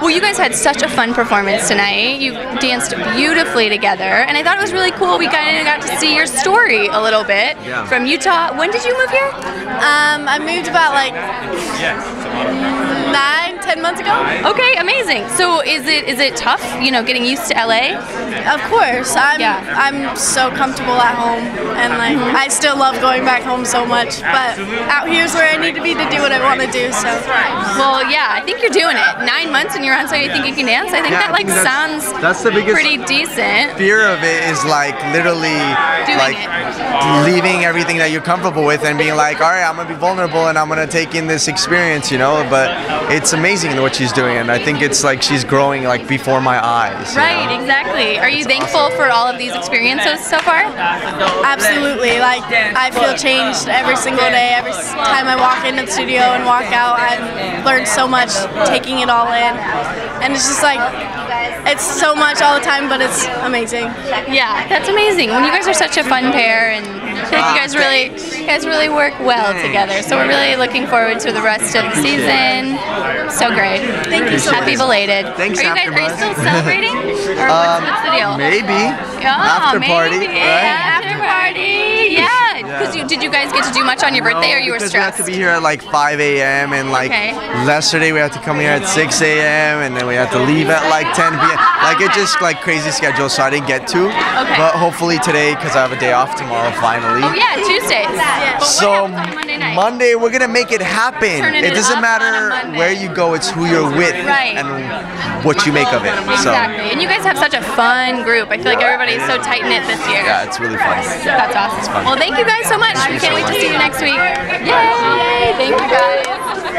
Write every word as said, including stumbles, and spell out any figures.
Well, you guys had such a fun performance tonight. You danced beautifully together, and I thought it was really cool. We kind of got to see your story a little bit. Yeah. From Utah. When did you move here? Um, I moved about like nine, ten months ago. Okay, amazing. So is it is it tough, you know, getting used to L A? Of course. I'm yeah. I'm so comfortable at home, and like mm-hmm. I still love going back home so much. But out here is where I need to be to do what I want to do. So. Well, yeah, I think you're doing it. Nine months and you're on So You Think You Can Dance. I think yeah, that like that's, sounds that's the biggest pretty decent. Fear of it is like literally doing like it. Leaving everything that you're comfortable with and being like, all right, I'm gonna be vulnerable and I'm gonna take in this experience, you know. But it's amazing what she's doing, and I think it's like she's growing like before my eyes. Right, you know? Exactly. Are you it's thankful awesome. For all of these experiences so far? Absolutely. Like I feel changed every single day. Every time I walk into the studio and walk out, I've learned so much, taking it all in, and it's just like it's so much all the time, but it's amazing. Yeah, that's amazing. When you guys are such a fun pair, and I think you guys really, you guys really work well together. So we're really looking forward to the rest of the season. So great. Thank you. So happy belated. Thanks. Are you guys are you still celebrating? Or um, what's the deal? Maybe. Oh, after party. Maybe. Right? After party. Yeah. Because you, did you guys get to do much on your birthday, no, or you were stressed? We had to be here at like five A M and like okay. yesterday we had to come here at six A M and then we had to leave at like ten P M Like it just like crazy schedule, so I didn't get to. Okay. But hopefully today, because I have a day off tomorrow finally. Oh yeah, Tuesdays. Yeah. So Monday, night? Monday we're gonna make it happen. It, it doesn't matter where you go; it's who you're with right. and what you make of it. So. Exactly. And you guys have such a fun group. I feel like everybody's so tight knit this year. Yeah, it's really fun. That's awesome. It's fun. Well, thank you guys so much. Thank you so much. Can't wait to see you next week. Yay! Yay. Thank you guys.